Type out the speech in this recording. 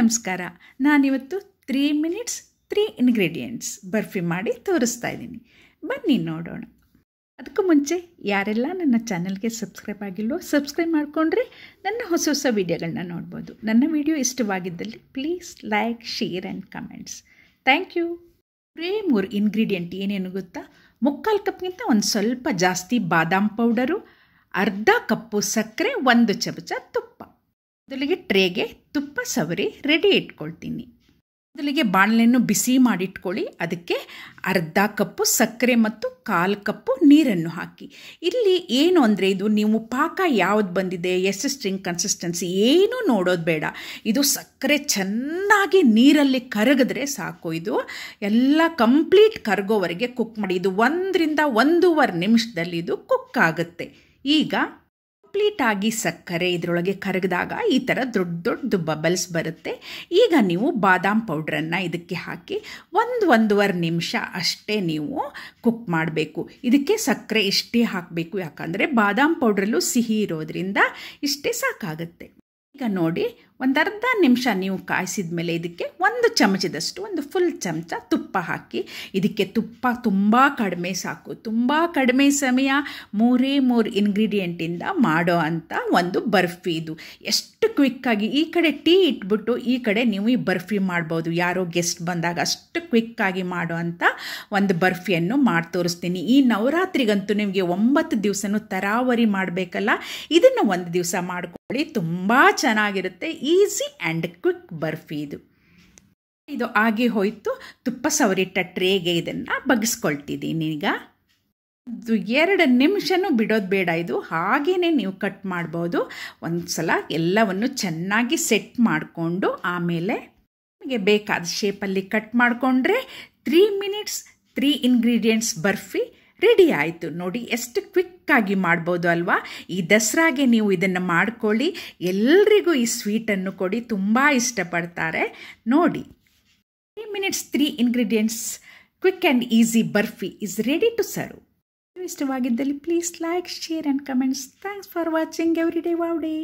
ನಮಸ್ಕಾರ. ನಾನಿವತ್ತು 3 minutes 3 ingredients barfi ಮಾಡಿ ತೋರಿಸ್ತಾ ಇದ್ದೀನಿ. ಬನ್ನಿ ನೋಡೋಣ. ಅದಕ್ಕೂ ಮುಂಚೆ ಯಾರೆಲ್ಲ ನನ್ನ ಚಾನಲ್ಗೆ ಸಬ್ಸ್ಕ್ರೈಬ್ ಆಗಿಲ್ವೋ ಸಬ್ಸ್ಕ್ರೈಬ್ ಮಾಡಿಕೊಂಡ್ರೆ ನನ್ನ ಹೊಸ ಹೊಸ ವಿಡಿಯೋಗಳನ್ನ ನೋಡ್ಬೋದು. ನನ್ನ ವಿಡಿಯೋ ಇಷ್ಟವಾಗಿದ್ದಲ್ಲಿ please like, share and comments. Thank you. 3 ingredient ಏನೇನು ಗೊತ್ತಾ? 1/4 ಕಪ್ಗಿಂತ ಒಂದು ಸ್ವಲ್ಪ ಜಾಸ್ತಿ ಬಾದಾಮ್ ಪೌಡರು, 1/2 ಕಪ್ಪು ಸಕ್ಕರೆ, 1 ಚಮಚ ತುಪ್ಪ. ಮೊದಲಿಗೆ ಟ್ರೇಗೆ ತುಪ್ಪ ಸವರಿ ರೆಡಿ ಇಟ್ಕೊಳ್ತೀನಿ. ಮೊದಲಿಗೆ ಬಾಣಲೆಯನ್ನು ಬಿಸಿ ಮಾಡಿಟ್ಕೊಳ್ಳಿ. ಅದಕ್ಕೆ 1/2 ಕಪ್ಪು ಸಕ್ಕರೆ ಮತ್ತು 1/4 ಕಪ್ಪು ನೀರನ್ನು ಹಾಕಿ. ಇಲ್ಲಿ ಏನು ಅಂದರೆ, ಇದು ನೀವು ಪಾಕ ಯಾವ್ದು ಬಂದಿದೆ, ಎಷ್ಟು ಸ್ಟ್ರಿಂಗ್ ಕನ್ಸಿಸ್ಟೆನ್ಸಿ ಏನೂ ನೋಡೋದು ಬೇಡ. ಇದು ಸಕ್ಕರೆ ಚೆನ್ನಾಗಿ ನೀರಲ್ಲಿ ಕರಗಿದ್ರೆ ಸಾಕು. ಇದು ಎಲ್ಲ ಕಂಪ್ಲೀಟ್ ಕರಗೋವರೆಗೆ ಕುಕ್ ಮಾಡಿ. ಇದು 1 ರಿಂದ 1.5 ನಿಮಿಷದಲ್ಲಿ ಇದು ಕುಕ್ ಆಗುತ್ತೆ. ಈಗ ಕಂಪ್ಲೀಟಾಗಿ ಸಕ್ಕರೆ ಇದರೊಳಗೆ ಕರಗಿದಾಗ ಈ ಥರ ದೊಡ್ಡ ದೊಡ್ಡ ಬಬಲ್ಸ್ ಬರುತ್ತೆ. ಈಗ ನೀವು ಬಾದಾಮ್ ಪೌಡ್ರನ್ನು ಇದಕ್ಕೆ ಹಾಕಿ 1-1.5 ನಿಮಿಷ ಅಷ್ಟೇ ನೀವು ಕುಕ್ ಮಾಡಬೇಕು. ಇದಕ್ಕೆ ಸಕ್ಕರೆ ಇಷ್ಟೇ ಹಾಕಬೇಕು, ಯಾಕಂದರೆ ಬಾದಾಮ್ ಪೌಡ್ರಲ್ಲೂ ಸಿಹಿ ಇರೋದ್ರಿಂದ ಇಷ್ಟೇ ಸಾಕಾಗುತ್ತೆ. ಈಗ ನೋಡಿ, 1/2 ನಿಮಿಷ ನೀವು ಕಾಯಿಸಿದ ಮೇಲೆ ಇದಕ್ಕೆ 1 ಚಮಚದಷ್ಟು, 1 ಫುಲ್ ಚಮಚ ತುಪ್ಪ ಹಾಕಿ. ಇದಕ್ಕೆ ತುಪ್ಪ ತುಂಬ ಕಡಿಮೆ ಸಾಕು. ತುಂಬ ಕಡಿಮೆ ಸಮಯ 3 ಇಂಗ್ರೀಡಿಯೆಂಟಿಂದ ಮಾಡೋ ಅಂಥ ಒಂದು ಬರ್ಫಿ ಇದು. ಎಷ್ಟು ಕ್ವಿಕ್ಕಾಗಿ, ಈ ಕಡೆ ಟೀ ಇಟ್ಬಿಟ್ಟು ಈ ಕಡೆ ನೀವು ಈ ಬರ್ಫಿ ಮಾಡ್ಬೋದು. ಯಾರೋ ಗೆಸ್ಟ್ ಬಂದಾಗ ಅಷ್ಟು ಕ್ವಿಕ್ಕಾಗಿ ಮಾಡೋ ಅಂಥ ಒಂದು ಬರ್ಫಿಯನ್ನು ಮಾಡಿ ತೋರಿಸ್ತೀನಿ. ಈ ನವರಾತ್ರಿಗಂತೂ ನಿಮಗೆ 9 ದಿವಸನೂ ತರಾವರಿ ಮಾಡಬೇಕಲ್ಲ, ಇದನ್ನು ಒಂದು ದಿವಸ ಮಾಡ್ಕೊಳ್ಳಿ. ತುಂಬ ಚೆನ್ನಾಗಿರುತ್ತೆ. ಈಸಿ ಆ್ಯಂಡ್ ಕ್ವಿಕ್ ಬರ್ಫಿ ಇದು. ಇದು ಆಗಿ ಹೋಯಿತು. ತುಪ್ಪ ಸವರಿಟ್ಟ ಟ್ರೇಗೆ ಇದನ್ನು ಬಗ್ಸ್ಕೊಳ್ತಿದ್ದೀನಿ. ಈಗ 2 ನಿಮಿಷನೂ ಬಿಡೋದು ಬೇಡ. ಇದು ಹಾಗೇ ನೀವು ಕಟ್ ಮಾಡ್ಬೋದು. ಒಂದು ಸಲ ಎಲ್ಲವನ್ನು ಚೆನ್ನಾಗಿ ಸೆಟ್ ಮಾಡಿಕೊಂಡು ಆಮೇಲೆ ನಿಮಗೆ ಬೇಕಾದ ಶೇಪಲ್ಲಿ ಕಟ್ ಮಾಡಿಕೊಂಡ್ರೆ 3 minutes 3 ingredients ಬರ್ಫಿ ರೆಡಿ ಆಯಿತು. ನೋಡಿ ಎಷ್ಟು ಕ್ವಿಕ್ಕಾಗಿ ಮಾಡ್ಬೋದು ಅಲ್ವಾ? ಈ ದಸರಾಗೆ ನೀವು ಇದನ್ನು ಮಾಡ್ಕೊಳ್ಳಿ. ಎಲ್ರಿಗೂ ಈ ಸ್ವೀಟನ್ನು ಕೊಡಿ, ತುಂಬ ಇಷ್ಟಪಡ್ತಾರೆ. ನೋಡಿ, 3 minutes 3 ingredients quick and easy barfi is ready to serve. ಇಷ್ಟವಾಗಿದ್ದಲ್ಲಿ please like, share and comments. Thanks for watching every day wow day.